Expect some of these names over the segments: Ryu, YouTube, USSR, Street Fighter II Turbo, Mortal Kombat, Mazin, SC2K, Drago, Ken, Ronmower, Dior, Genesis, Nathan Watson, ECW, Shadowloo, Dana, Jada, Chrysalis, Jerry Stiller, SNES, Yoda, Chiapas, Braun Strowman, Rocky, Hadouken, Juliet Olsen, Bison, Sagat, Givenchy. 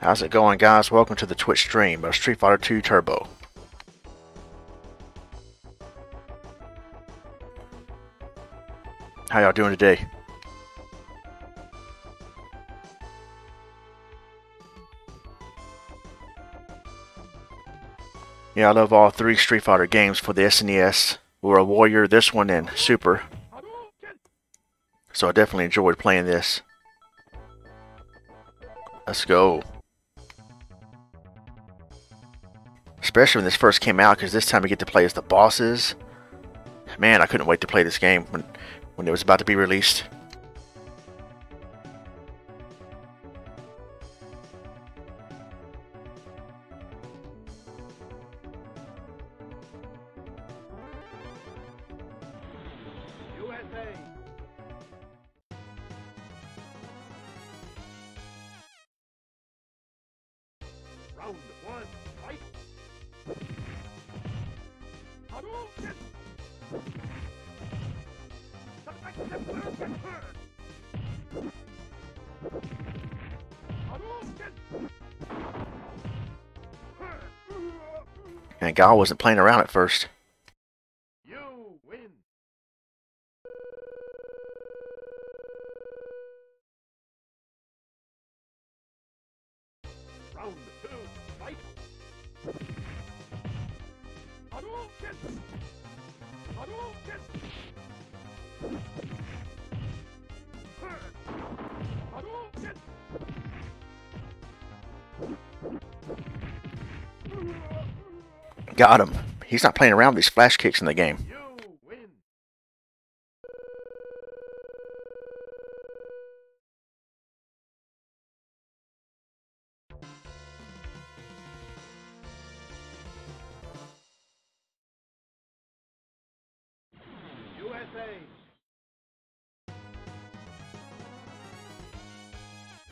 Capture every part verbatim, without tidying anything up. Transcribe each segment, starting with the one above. How's it going, guys? Welcome to the Twitch stream of Street Fighter two Turbo. How y'all doing today? Yeah, I love all three Street Fighter games for the S N E S. We were a Warrior, this one, and Super. So I definitely enjoyed playing this. Let's go. Especially when this first came out, because this time we get to play as the bosses. Man, I couldn't wait to play this game when, when it was about to be released. And God wasn't playing around at first. You win. Round two, fight. Hadouken. Hadouken. Hadouken. Got him. He's not playing around with these flash kicks in the game. U S A.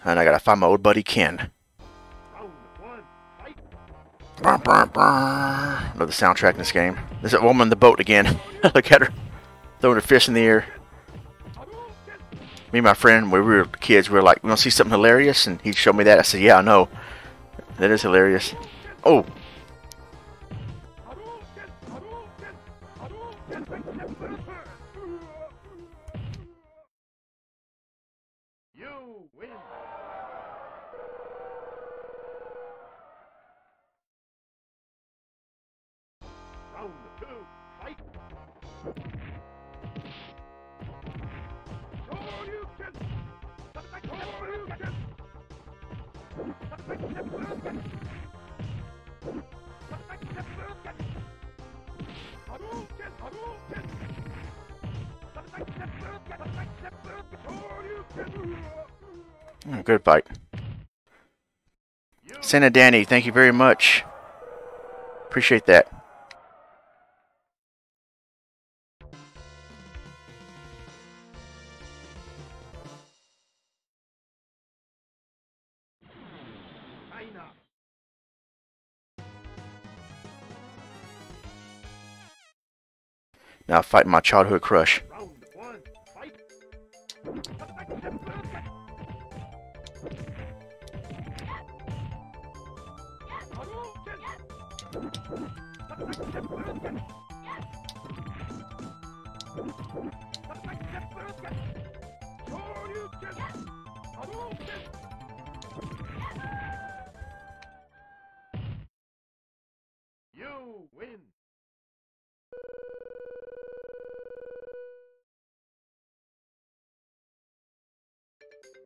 And I gotta find my old buddy Ken. Burr, burr, burr. I love the soundtrack in this game. There's that woman in the boat again. Look at her. Throwing a fish in the air. Me and my friend, when we were kids, we were like, we want to see something hilarious? And he'd show me that. I said, yeah, I know. That is hilarious. Oh. Mm, good fight. Santa Danny, thank you very much. Appreciate that. Now I fight my childhood crush. You win.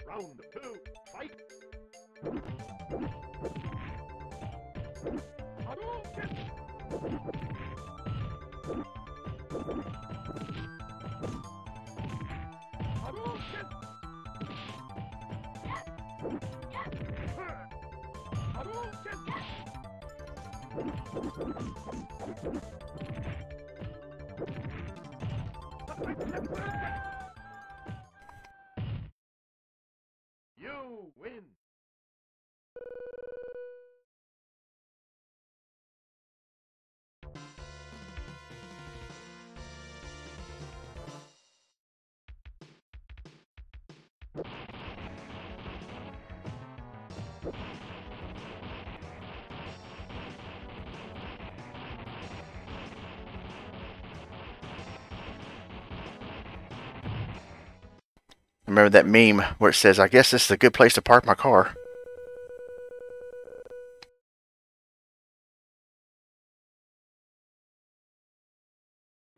Round two, fight. You win. Remember that meme where it says, I guess this is a good place to park my car.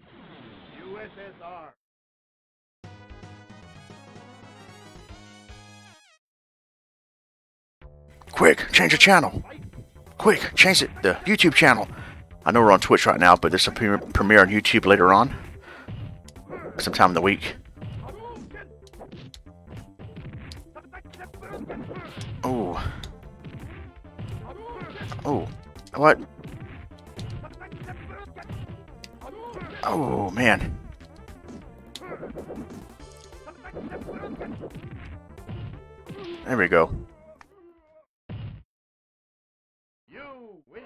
U S S R. Quick, change the channel. Quick, change it the YouTube channel. I know we're on Twitch right now, but there's a premiere on YouTube later on. Sometime in the week. Oh. Oh. What? Oh, man. There we go. You win.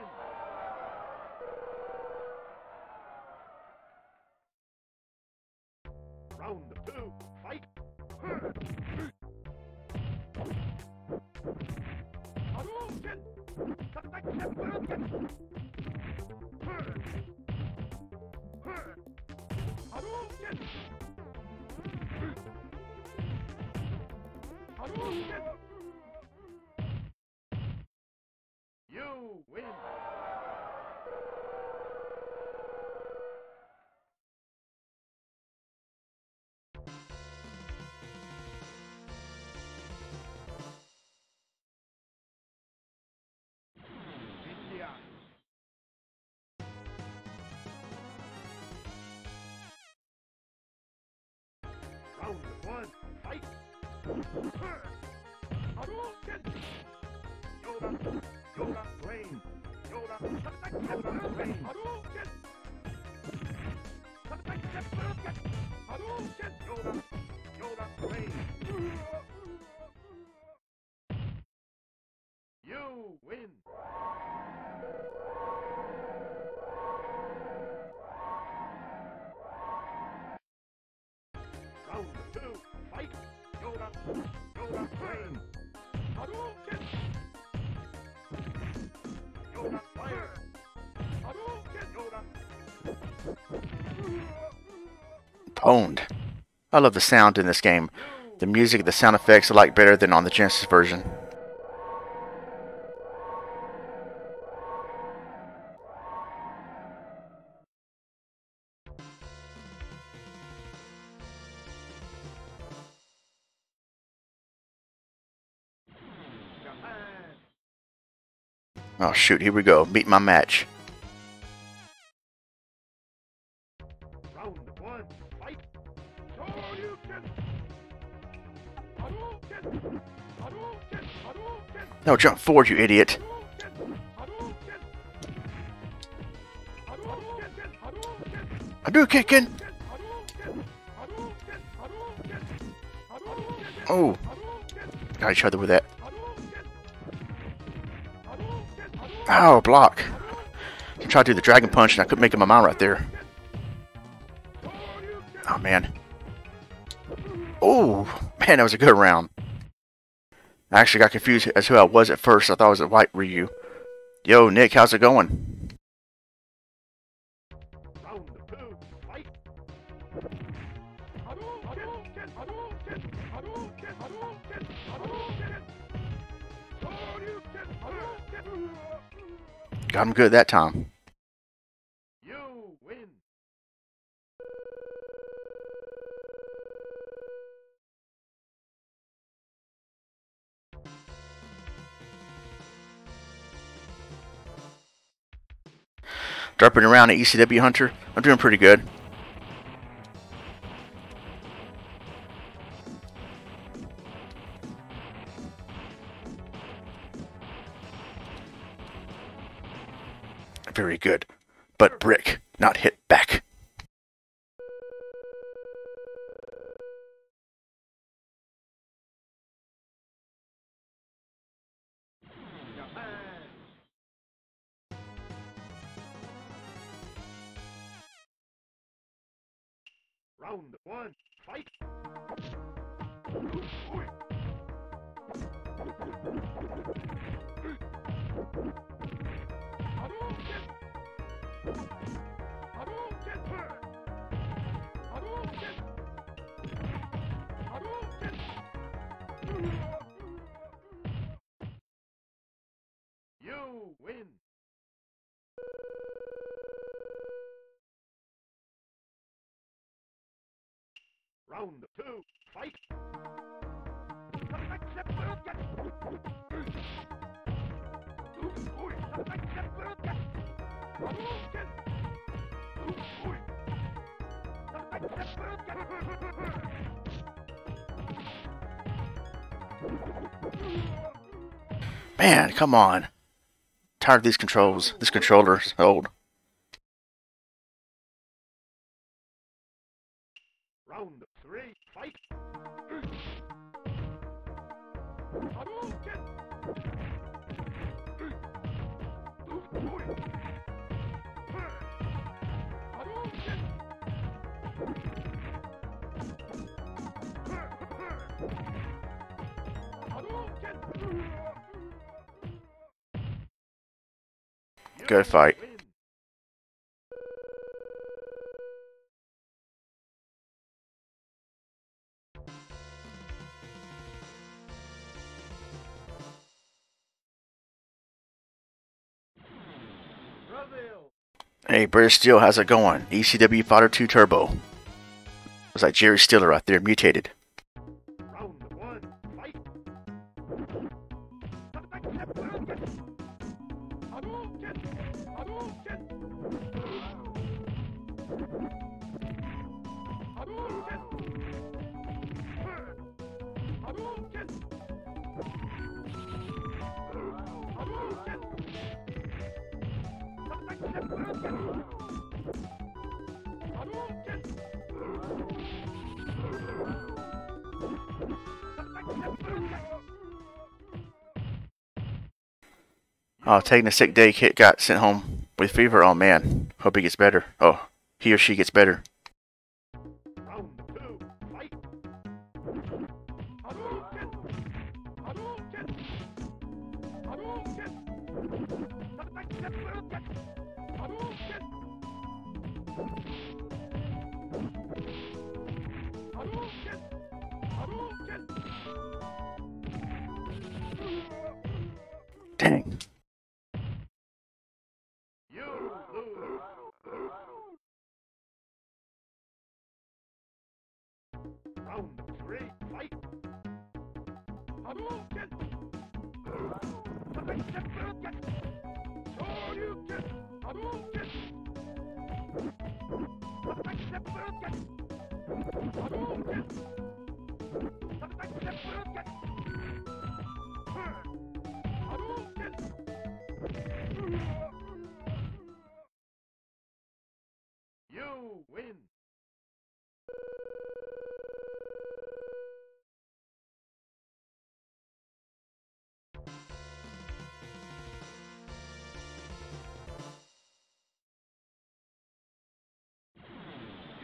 You win. Round two, fight. Yoda, Yoda, flame. Hadouken. Yoda, fire. Hadouken, Yoda. Pwned. I love the sound in this game. The music, the sound effects I like better than on the Genesis version. Oh shoot, here we go. Meet my match. Round one, fight. No, jump forward, you idiot. I do kicking. Oh. Got each other with that. Ow, block. I tried to do the dragon punch and I couldn't make up my mind right there. Oh, man. Oh, man, that was a good round. I actually got confused as who I was at first. I thought I was a white Ryu. Yo, Nick, how's it going? Got him good that time. You win. Dropping around at E C W Hunter. I'm doing pretty good. Very good, but brick, not hit back. Round one, fight. Round two, fight! Man, come on. I'm tired of these controls. This controller's old. Round three, fight. Go fight. Hey, British Steel, how's it going? E C W Fighter two Turbo. It was like Jerry Stiller right there, mutated. Oh, taking a sick day, Kit got sent home with fever. Oh man, hope he gets better. Oh, he or she gets better. Dang. You win.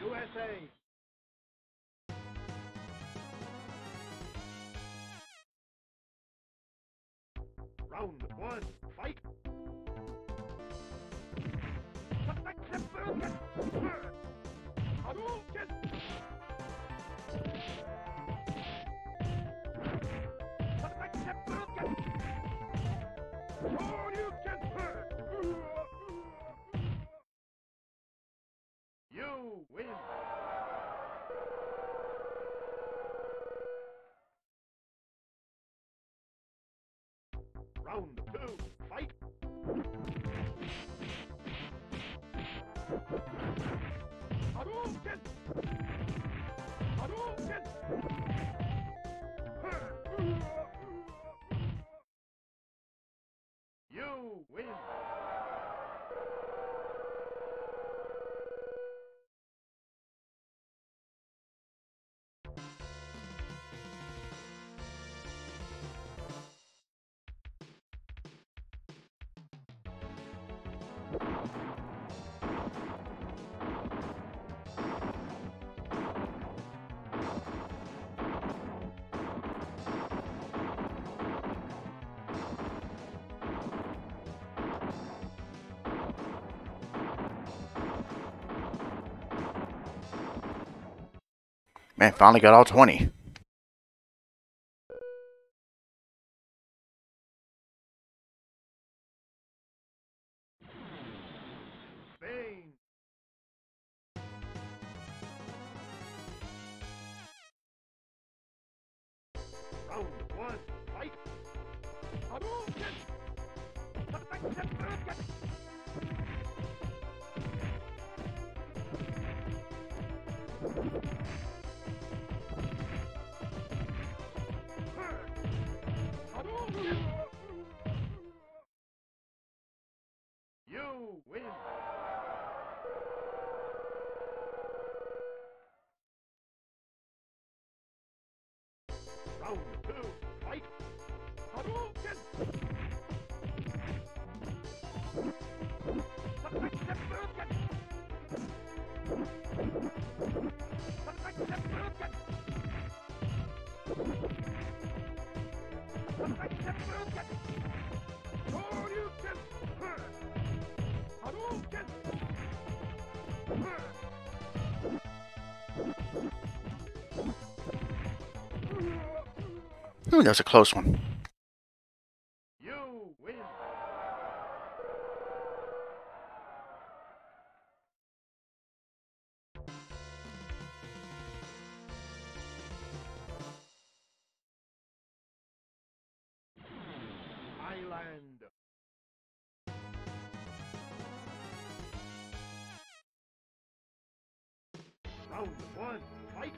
U S A. Round one, fight! You win! Round two, fight! You win! Man, finally got all twenty. Bang. You win. Round two, fight. Hadouken. Ooh, that was a close one. You win. Island. Round one, fight.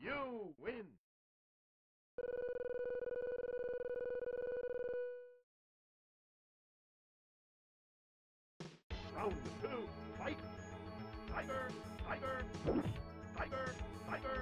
You win. Round two, fight. Tiger, tiger, tiger, tiger.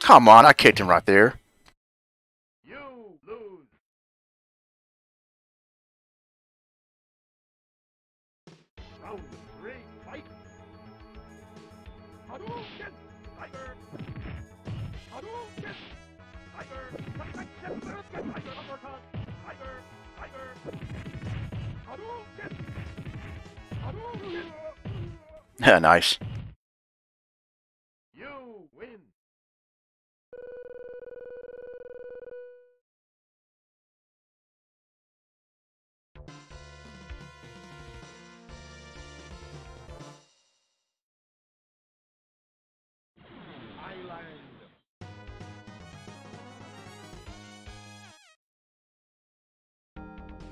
Come on, I kicked him right there. You lose. Round three, fight. Hadouken, tiger. Hadouken, tiger. Tiger, uppercut. Tiger, tiger. Hadouken. Hadouken. Yeah, nice. You win.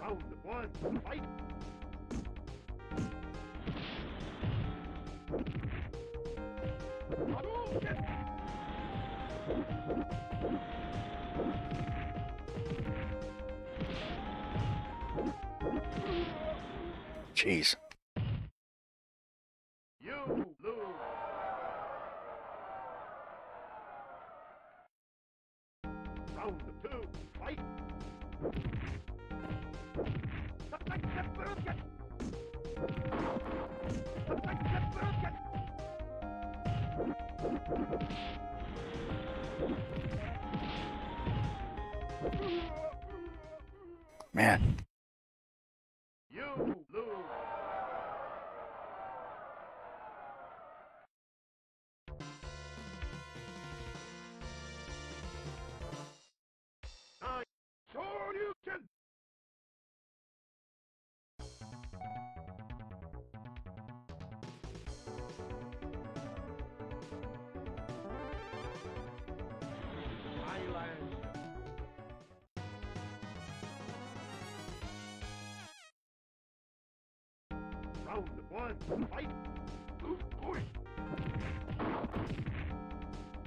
Round one, fight! Jeez. You lose. Round two, fight! Man. You lose. I sure you can. Round one, fight! Ooh, boy!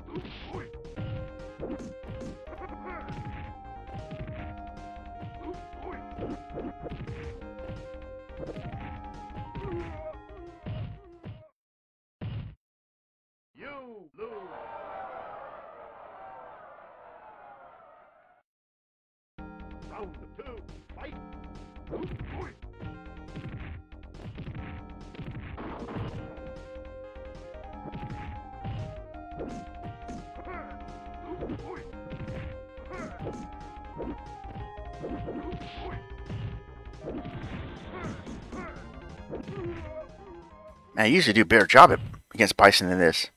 Ooh, boy! Ooh, boy! You lose! Round two, fight! Ooh, boy! Round I usually do a better job against Bison than this.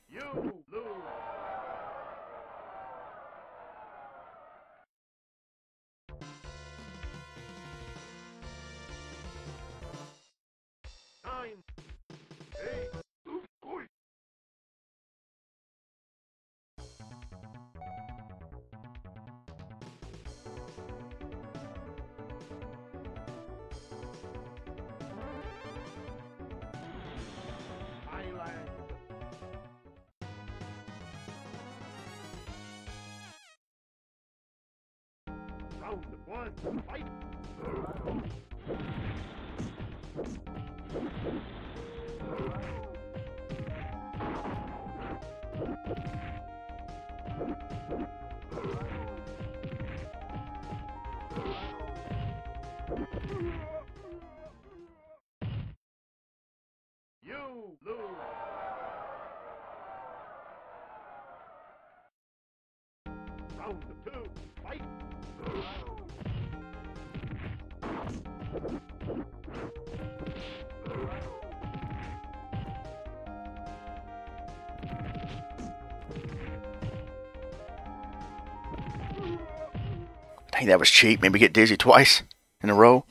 Dang, that was cheap. Maybe get dizzy twice in a row.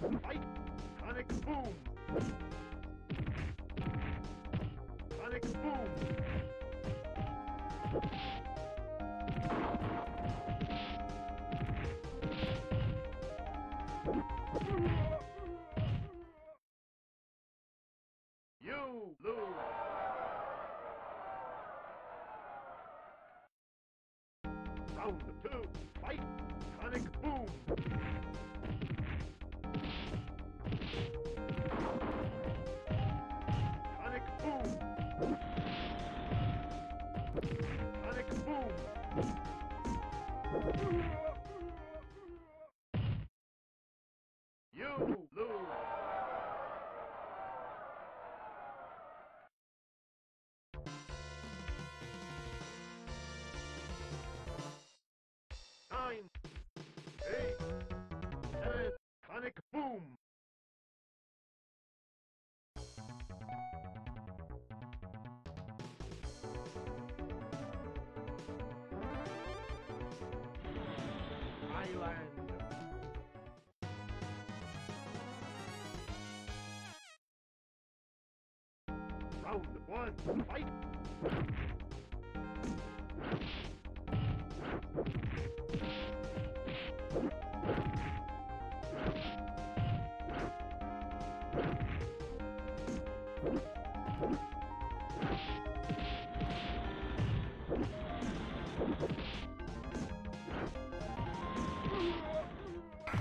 One, fight!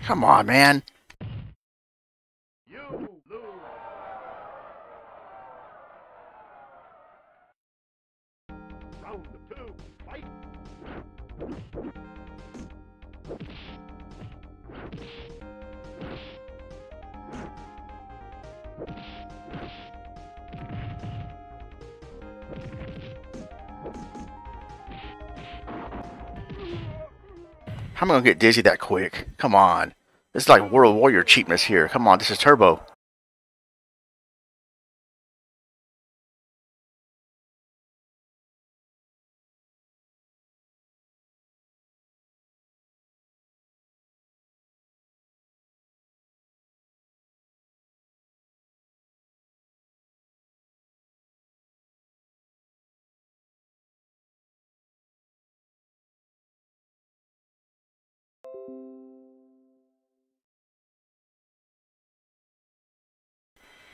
Come on, man. I'm gonna get dizzy that quick. Come on. This is like World Warrior cheapness here. Come on, this is Turbo.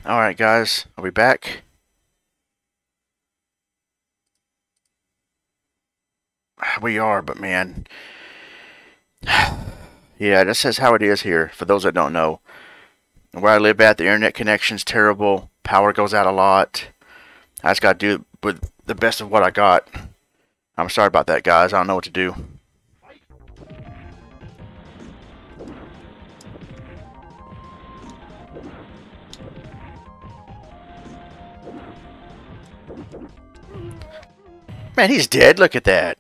Alright guys, are we back? We are, but man, Yeah, this is how it is here, for those that don't know. Where I live at, the internet connection's terrible. Power goes out a lot. I just got to do with the best of what I got. I'm sorry about that, guys. I don't know what to do. Man, he's dead. Look at that.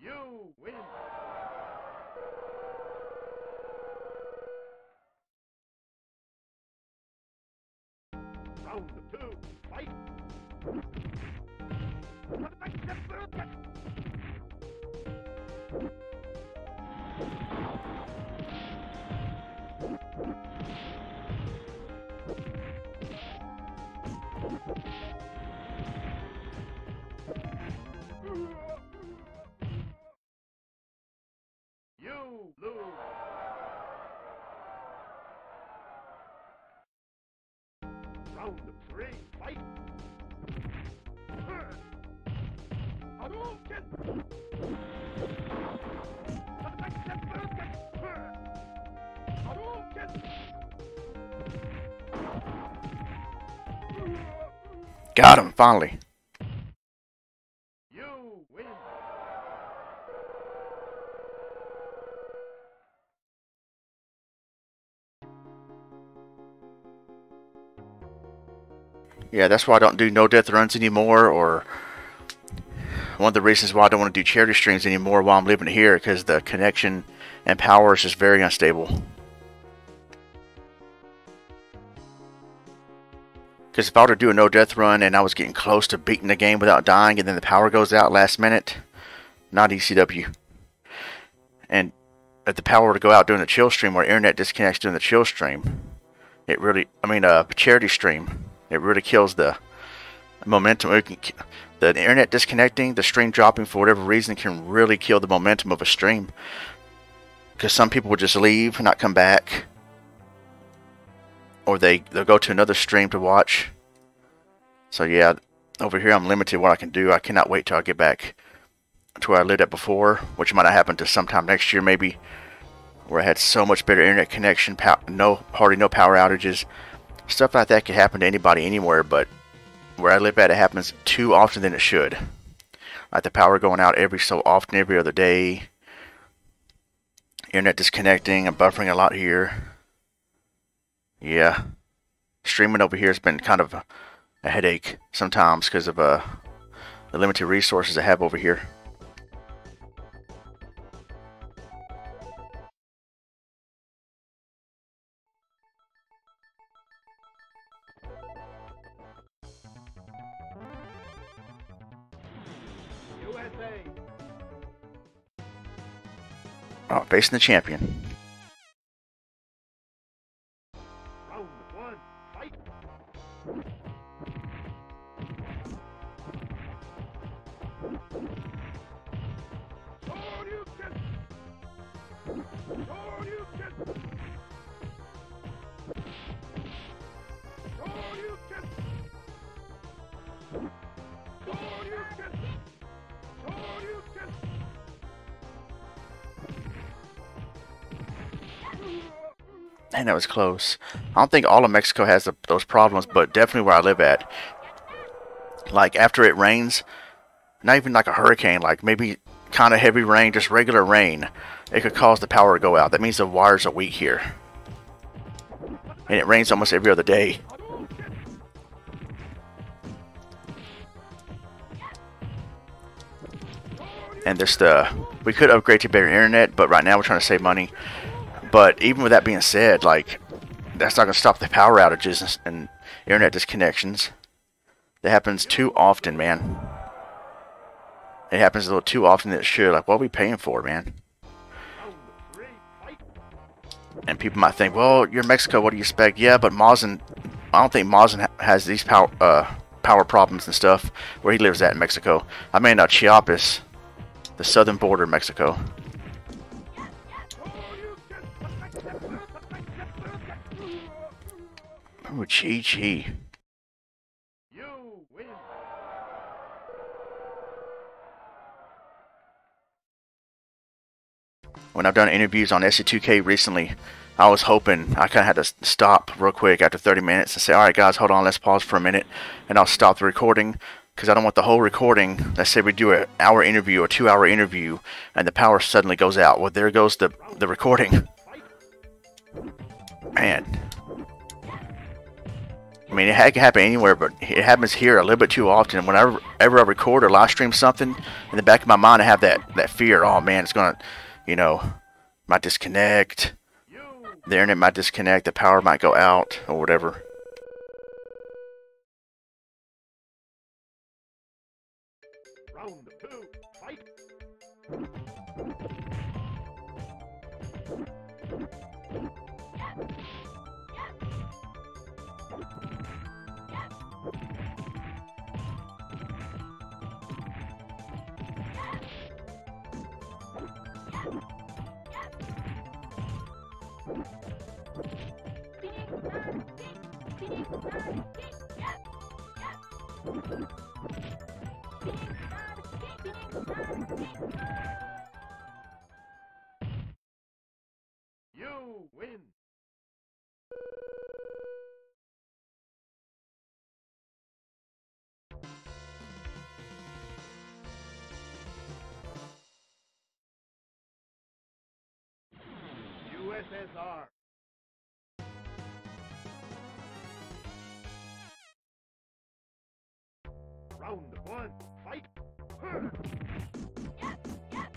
You win. Round two, fight. You lose. Round three, fight. I don't get I don't get Got him finally. Yeah, that's why I don't do no-death runs anymore, or one of the reasons why I don't want to do charity streams anymore while I'm living here, because the connection and power is just very unstable. Because if I were to do a no-death run and I was getting close to beating the game without dying, and then the power goes out last minute, not E C W. And if the power were to go out during the chill stream, or internet disconnects during the chill stream, it really, I mean, a charity stream. It really kills the momentum. It can, the internet disconnecting, the stream dropping for whatever reason can really kill the momentum of a stream. Because some people will just leave and not come back. Or they, they'll go to another stream to watch. So yeah, over here I'm limited what I can do. I cannot wait till I get back to where I lived at before, which might not happen to sometime next year maybe. Where I had so much better internet connection, pow no, hardly no power outages. Stuff like that could happen to anybody anywhere, but where I live at, it happens too often than it should. Like the power going out every so often, every other day. Internet disconnecting. I'm buffering a lot here. Yeah. Streaming over here has been kind of a, a headache sometimes because of uh, the limited resources I have over here. Oh, facing the champion. Round one, fight. Oh, you can. Oh, you can. Oh, you can. Oh, you can. Oh, you can. Man, that was close. I don't think all of Mexico has the, those problems, but definitely where I live at. Like, after it rains, not even like a hurricane, like maybe kind of heavy rain, just regular rain, it could cause the power to go out. That means the wires are weak here. and it rains almost every other day. And there's the, we could upgrade to better internet, but right now we're trying to save money. But even with that being said, like, that's not going to stop the power outages and internet disconnections. That happens too often, man. It happens a little too often that it should. Like, what are we paying for, man? And people might think, well, you're in Mexico, what do you expect? Yeah, but Mazin, I don't think Mazin has these power uh, power problems and stuff where he lives at in Mexico. I mean, uh, Chiapas, the southern border of Mexico. Oh, gee, gee. When I've done interviews on S C two K recently, I was hoping, I kind of had to stop real quick after thirty minutes and say, alright guys, hold on, let's pause for a minute, and I'll stop the recording, because I don't want the whole recording, let's say we do an hour interview or two hour interview, and the power suddenly goes out. Well, there goes the, the recording. Man. I mean, it can happen anywhere, but it happens here a little bit too often. Whenever I record or live stream something, in the back of my mind I have that, that fear, oh man, it's going to... You know, might disconnect, the internet might disconnect, the power might go out, or whatever. Round two, fight. You win. U S S R. Round one, fight! Yes, yes.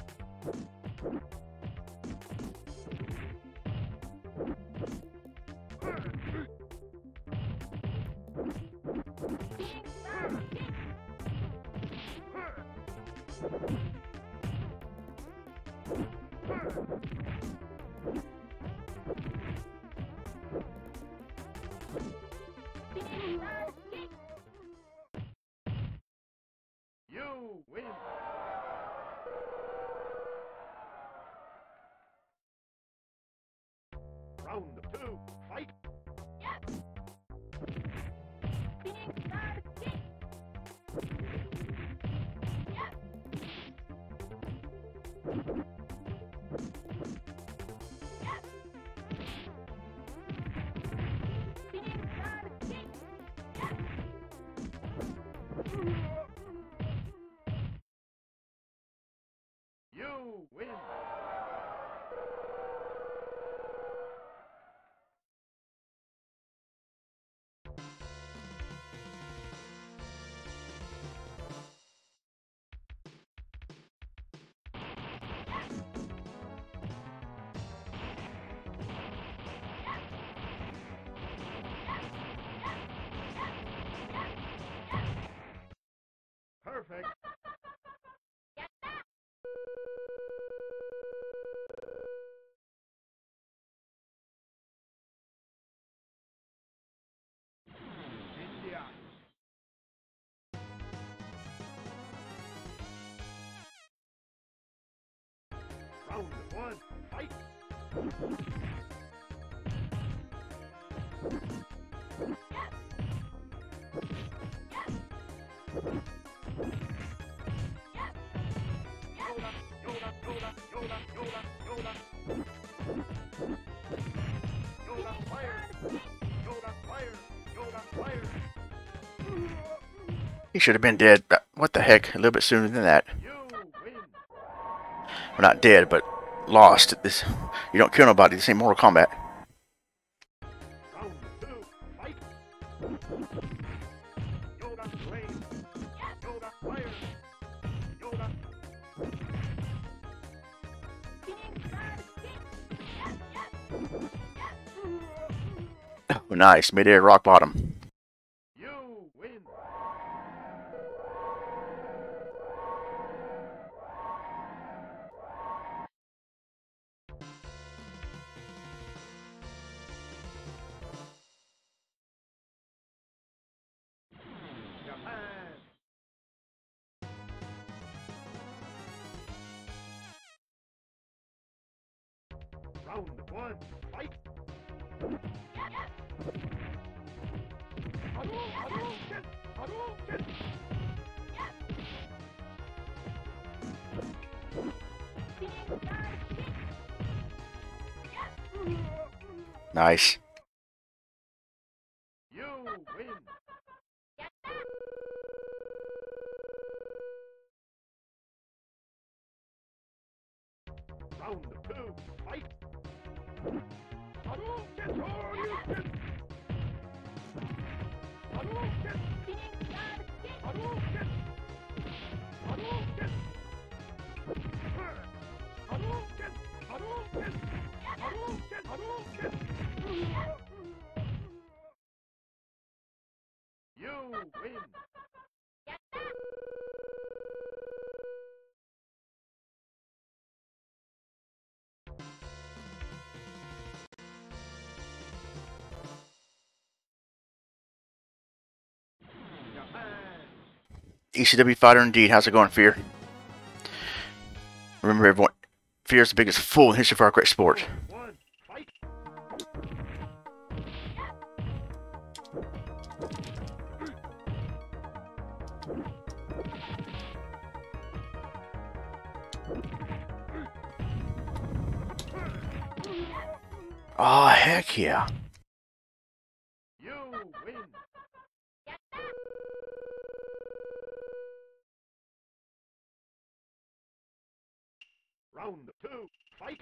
You win. Round two, fight. Yes. You win. Perfect. Round one, fight! He should have been dead, but what the heck, a little bit sooner than that. We're not dead, but lost. This, you don't kill nobody. This ain't Mortal Kombat. Round Oh, nice. Mid-air rock bottom. You win. Japan. Round one, fight. Nice. You win. Round two, fight. You win. E C W fighter indeed. How's it going, Fear? Remember, everyone, Fear is the biggest fool in history for our great sport. Oh, heck yeah. You win. Round two, fight.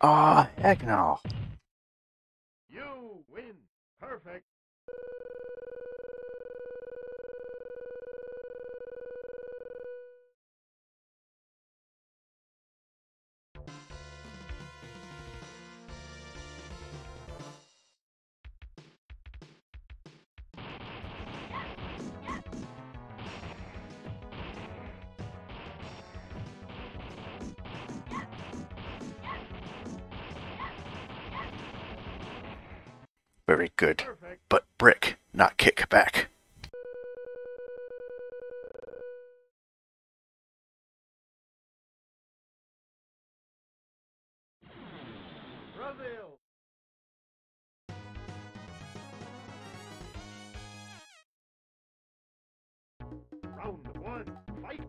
Oh, heck no. You win. Perfect. Very good. Perfect. But brick, not kick back. Brazil. Round one, fight.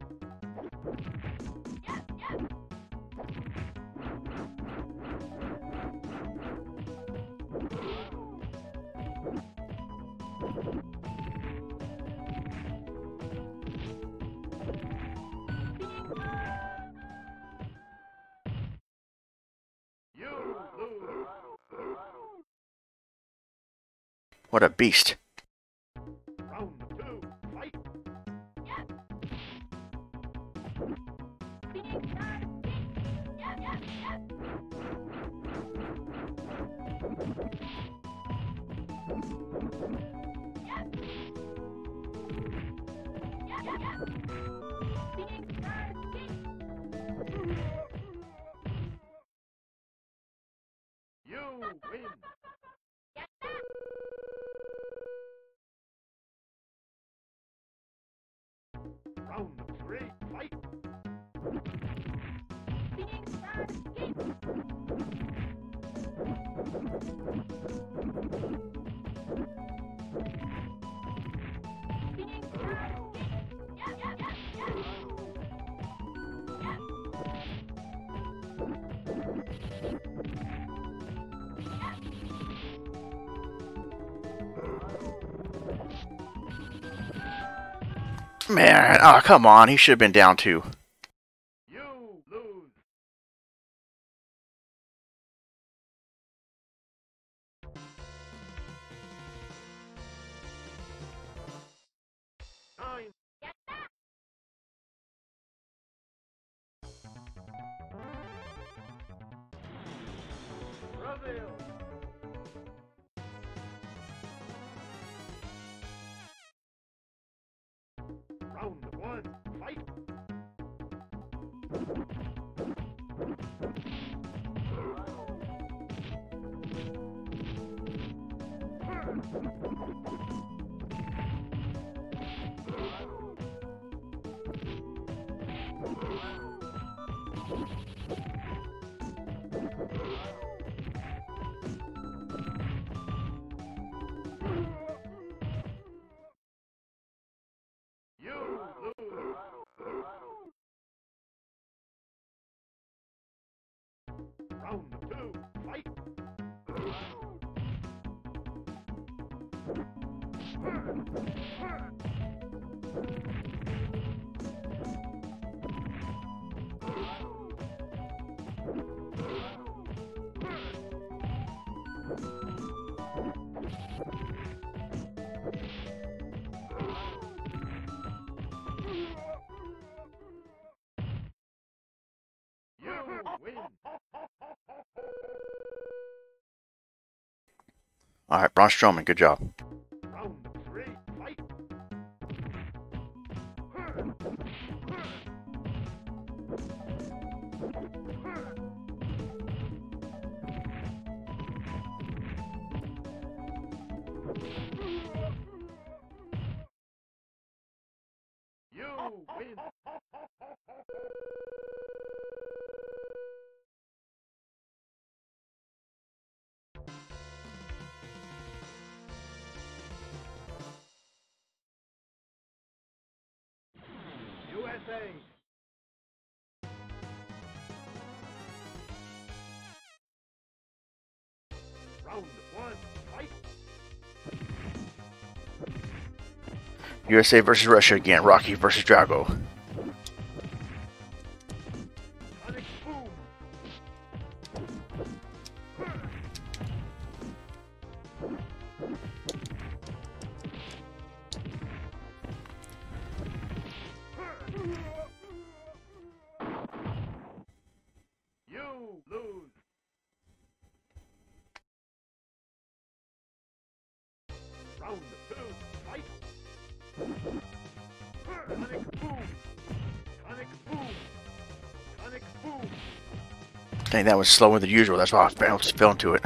What a beast. Round two, fight. You win. Round three, fight! Man, oh come on, he should have been down too. You lose. Nine. All right, Braun Strowman, good job. U S A versus Russia again. Rocky versus Drago. Dang, that was slower than usual. That's why I bounced, fell into it.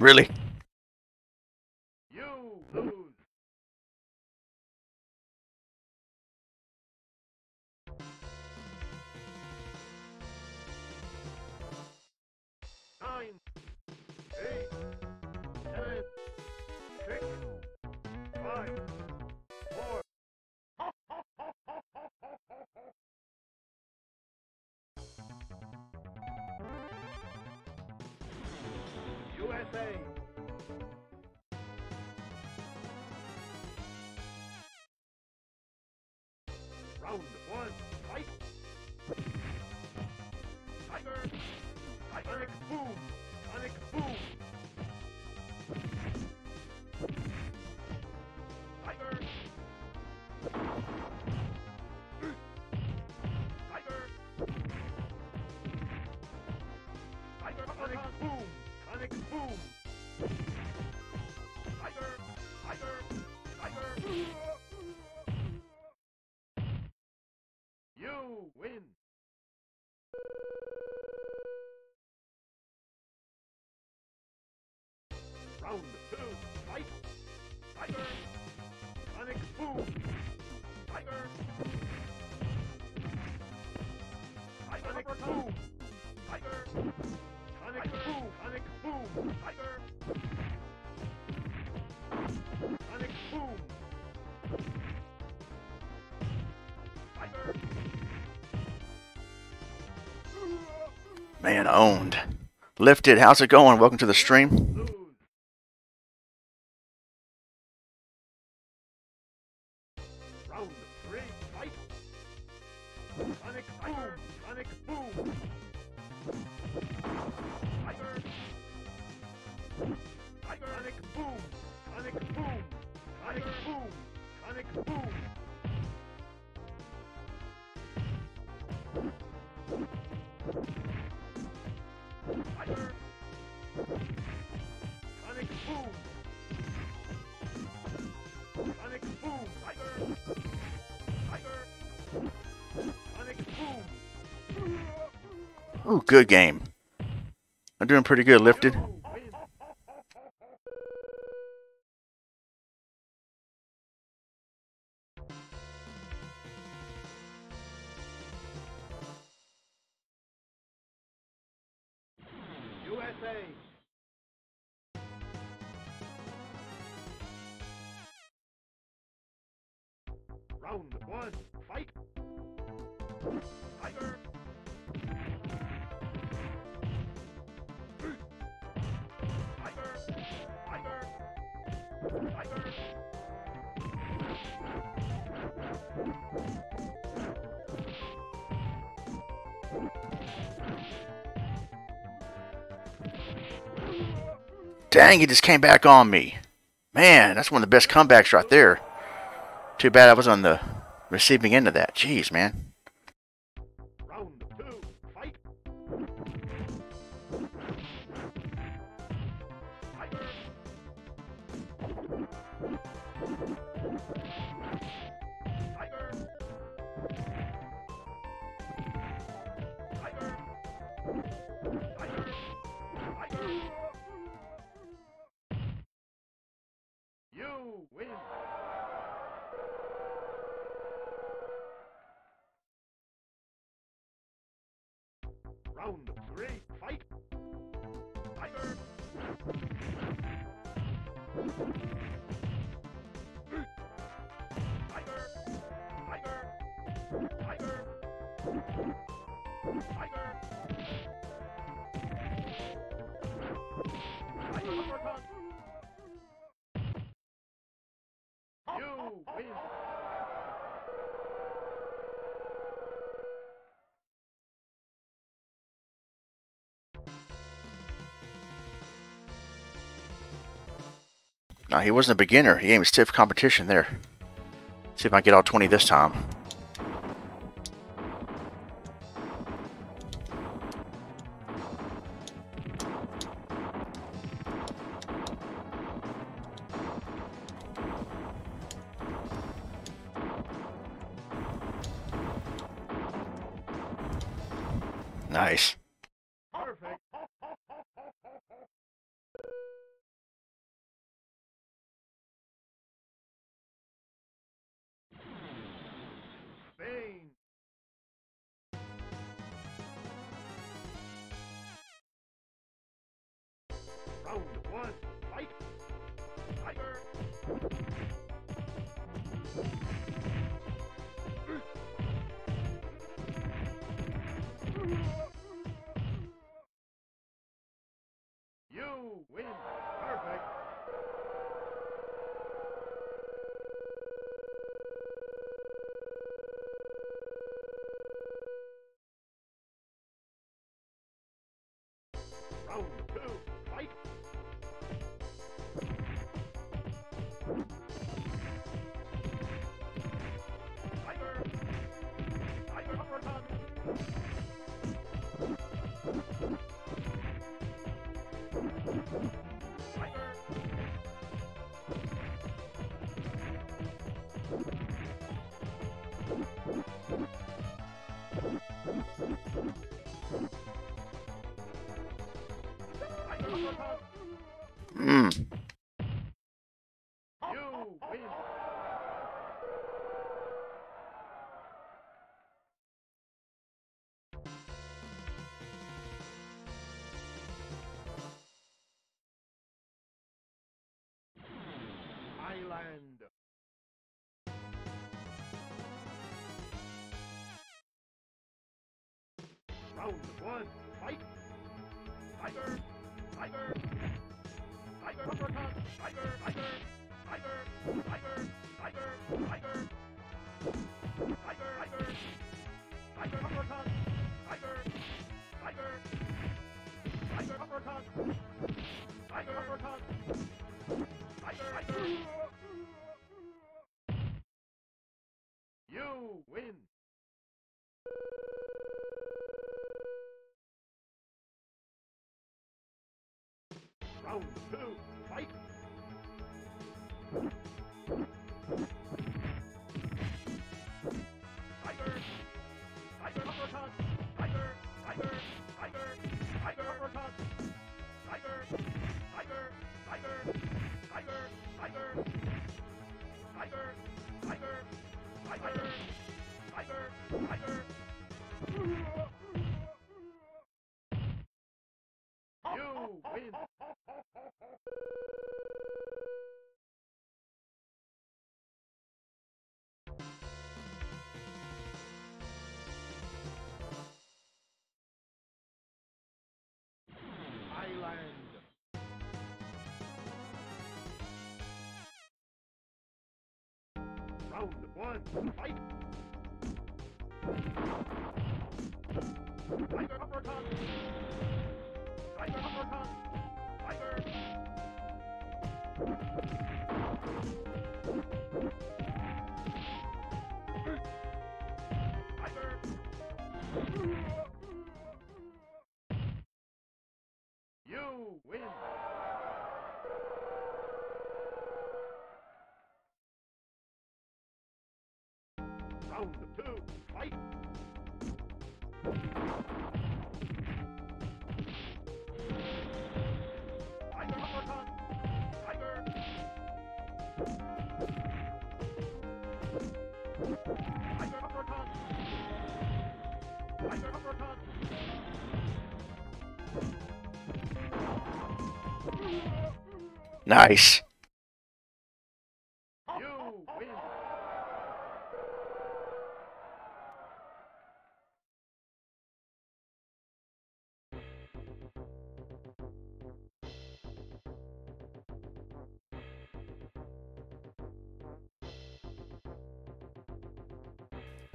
Really? You lose. Nine, eight, seven, six, five, four. U S A. Round one, fight! Tiger! Tiger! Boom! Sonic boom! Tiger! Tiger! Tiger! Sonic boom! Sonic boom! Tiger! Tiger! Tiger! Round two, fight! Tiger! Sonic boom! Tiger! Sonic boom! Tiger! Sonic boom! Sonic boom! Tiger! Sonic boom! Tiger! Man, owned. Lifted, how's it going? Welcome to the stream. Sonic boom! Sonic boom! Fire! Sonic boom! Sonic boom! Tiger! Tiger! Sonic boom! Ooh, good game. I'm doing pretty good. Lifted. Dang, he just came back on me. Man, that's one of the best comebacks right there. Too bad I was on the receiving end of that. Jeez, man. No, he wasn't a beginner. He gave me stiff competition there. See if I can get all twenty this time. Nice. Round one, fight! Tiger! Tiger! Tiger! Uppercut! Tiger! Tiger! Tiger! Tiger! Tiger! Tiger! Tiger! Tiger! Tiger! Uppercut! Tiger! Tiger! Tiger! Uppercut! Tiger! Uppercut! Tiger! Tiger! Round two, fight! Tiger! Tiger uppercut! Tiger! Tiger! Tiger! Tiger uppercut! Tiger! Tiger! Tiger! Tiger! Tiger! Tiger! Tiger! Tiger! Tiger! Tiger! You win! Round one, fight! Tiger uppercut! Tiger uppercut! Tiger! Tiger! You win! Round two, fight! Tiger uppercut! Tiger! Tiger uppercut! Tiger uppercut! Nice!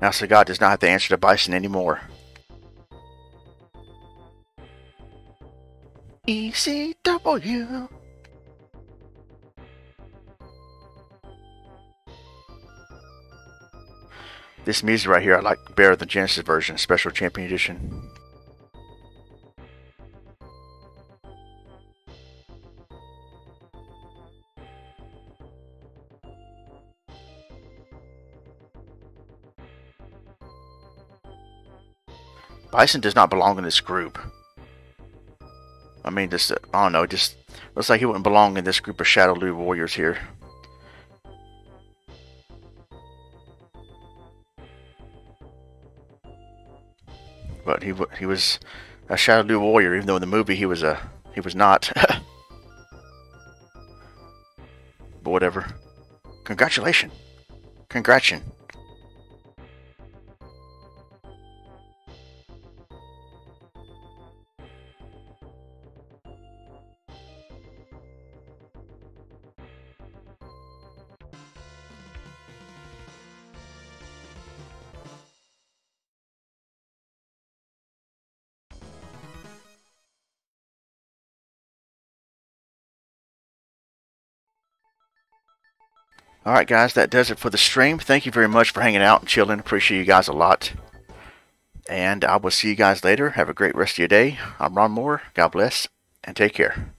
Now Sagat does not have to answer to Bison anymore. E C W! This music right here I like better than Genesis version, Special Champion Edition. Bison does not belong in this group. I mean, just, uh, I don't know, just looks like he wouldn't belong in this group of Shadowloo warriors here. But he he was a Shadowloo warrior, even though in the movie he was a he was not. But whatever. Congratulations. Congratulations. Alright guys, that does it for the stream. Thank you very much for hanging out and chilling. Appreciate you guys a lot. And I will see you guys later. Have a great rest of your day. I'm Ronmower. God bless and take care.